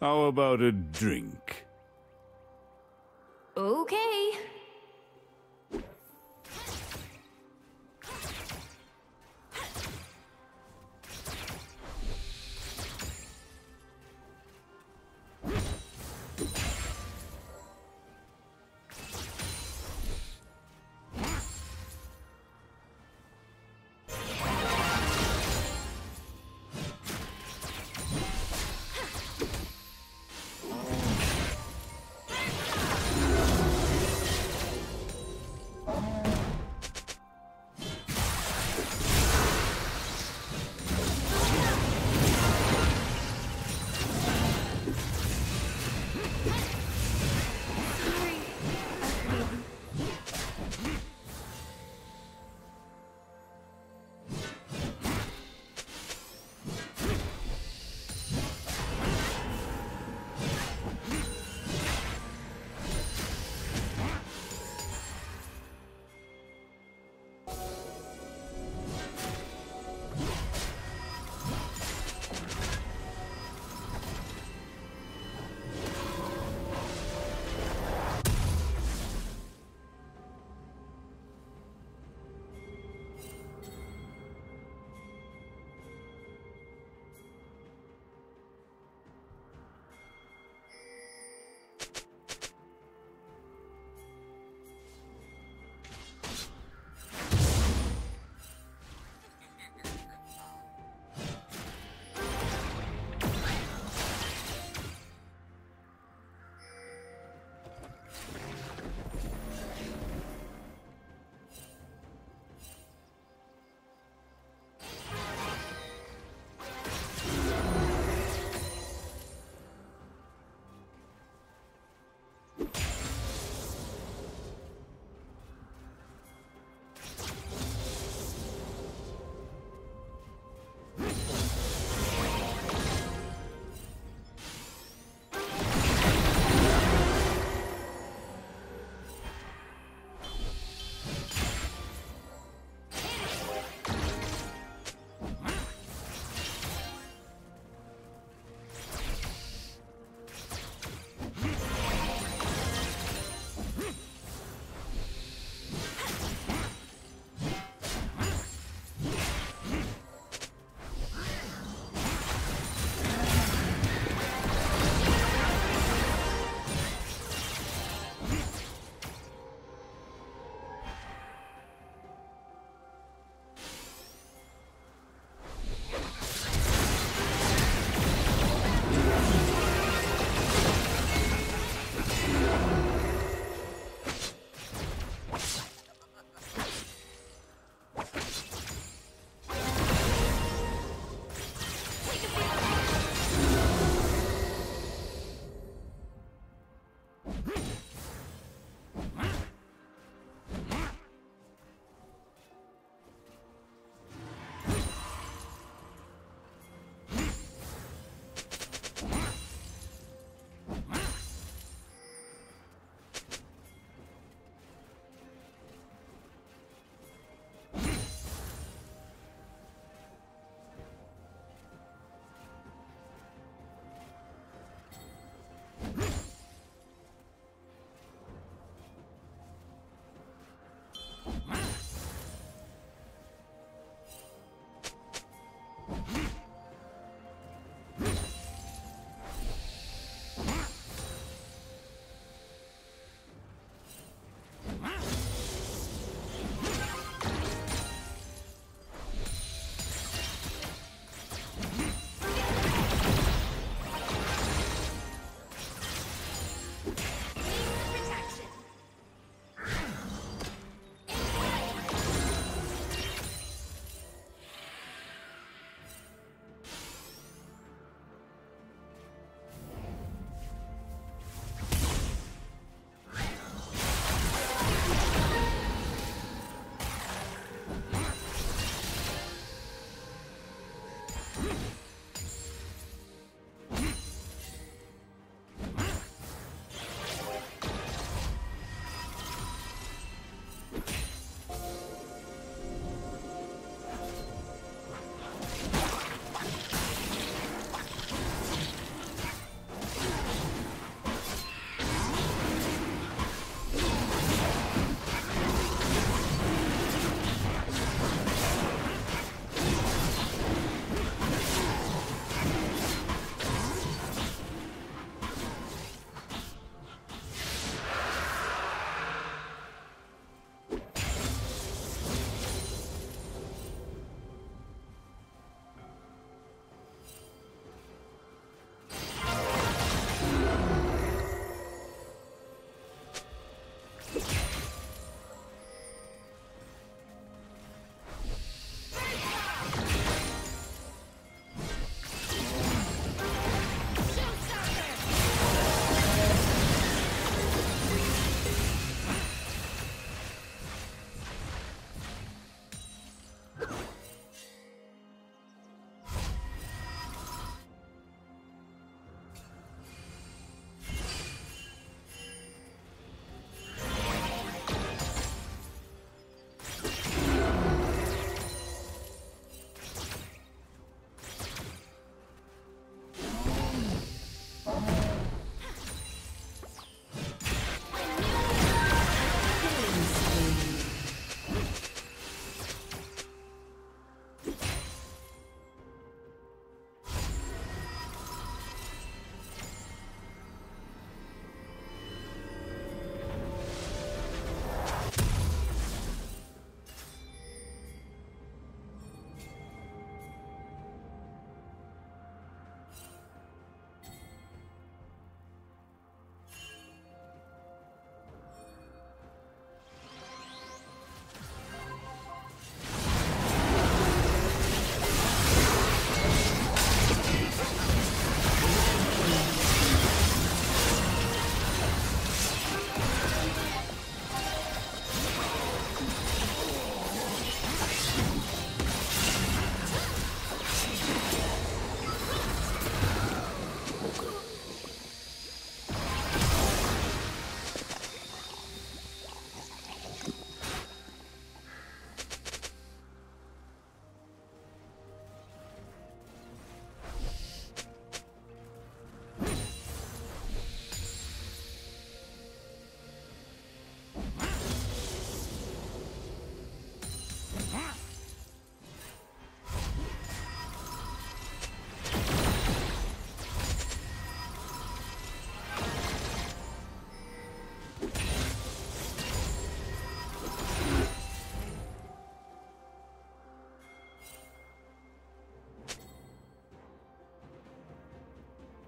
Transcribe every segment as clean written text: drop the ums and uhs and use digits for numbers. How about a drink? Okay.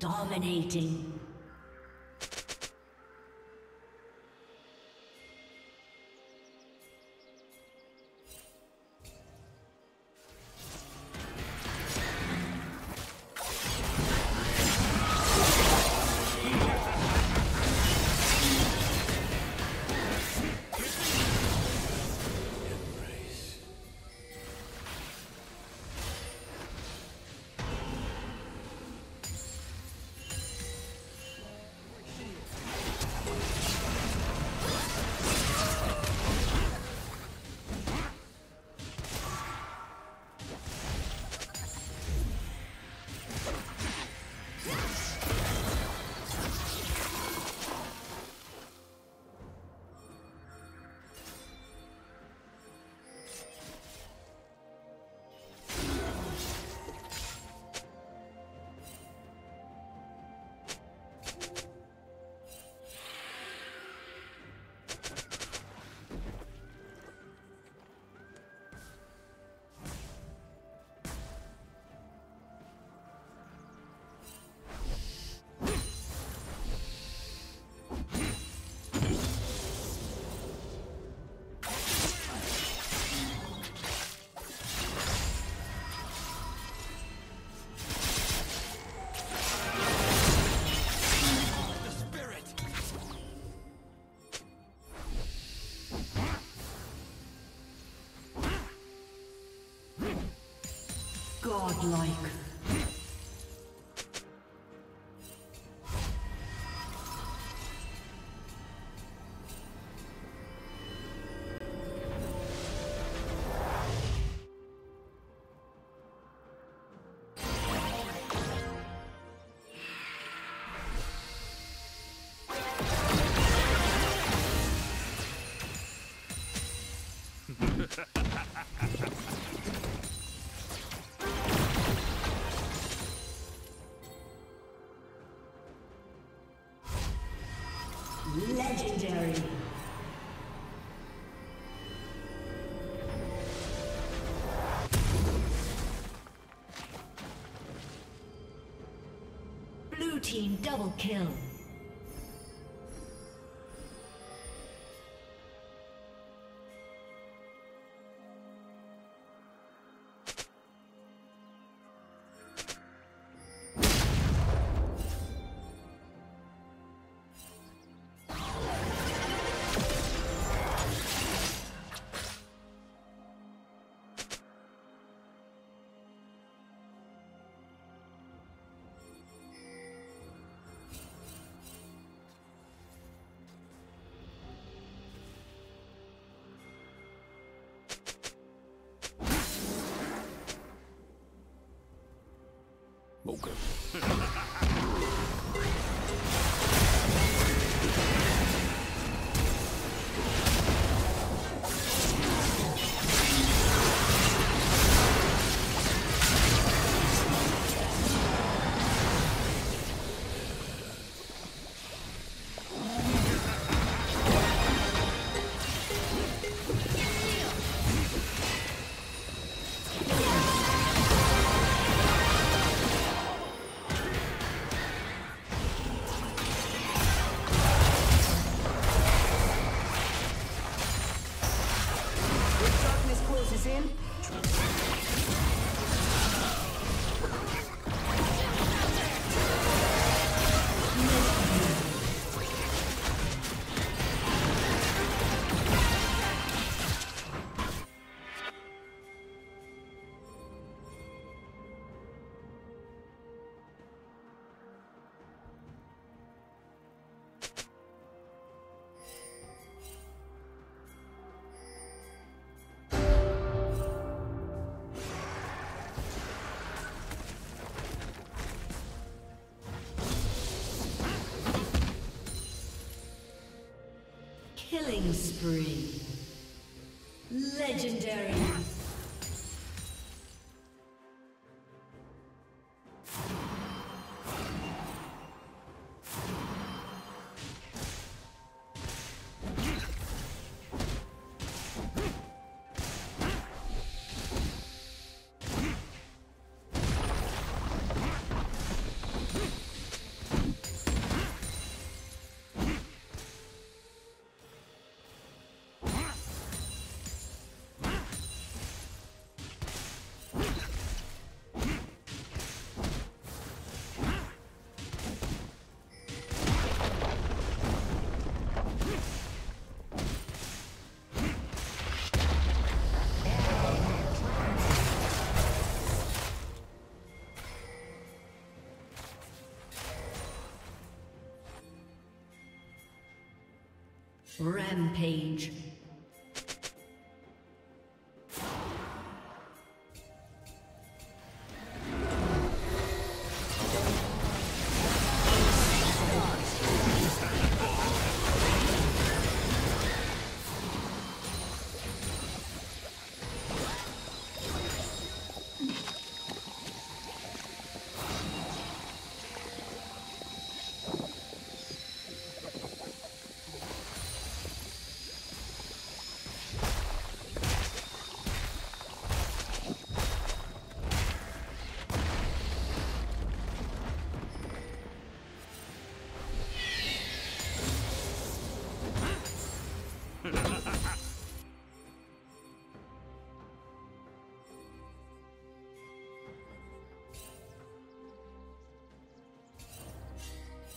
Dominating. Godlike. Legendary. Blue team double kill. Okay. Killing spree. Legendary. Rampage.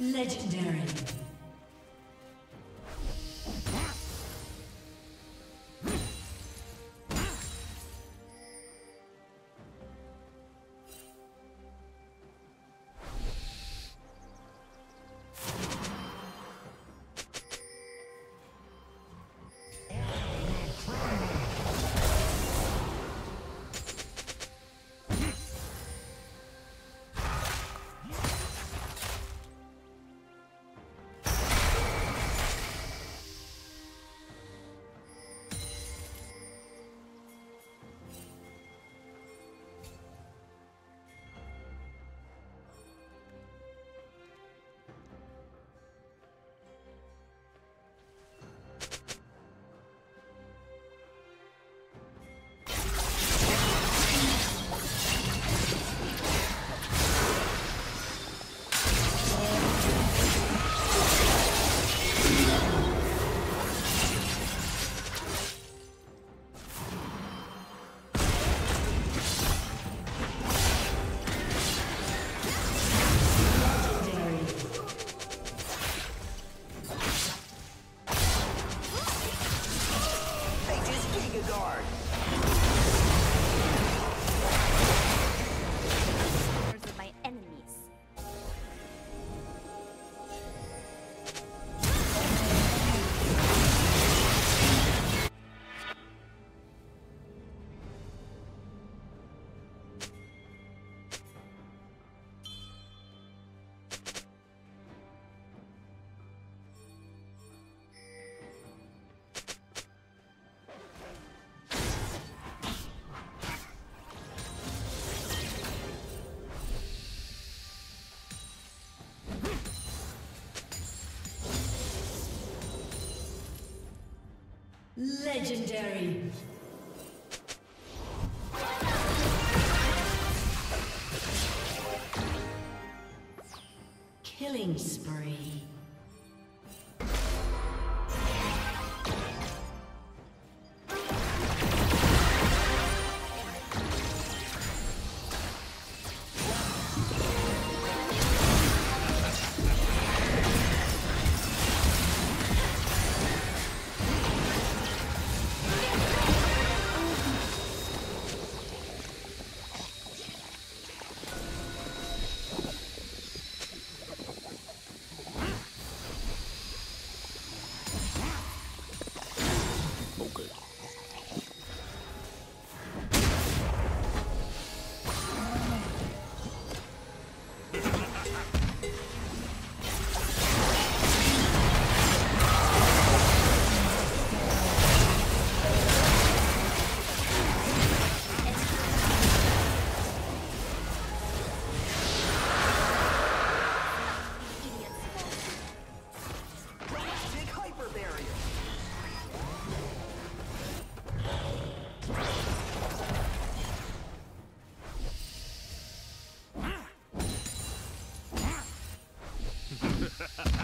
Legendary. Legendary. Killing spree. Ha ha ha.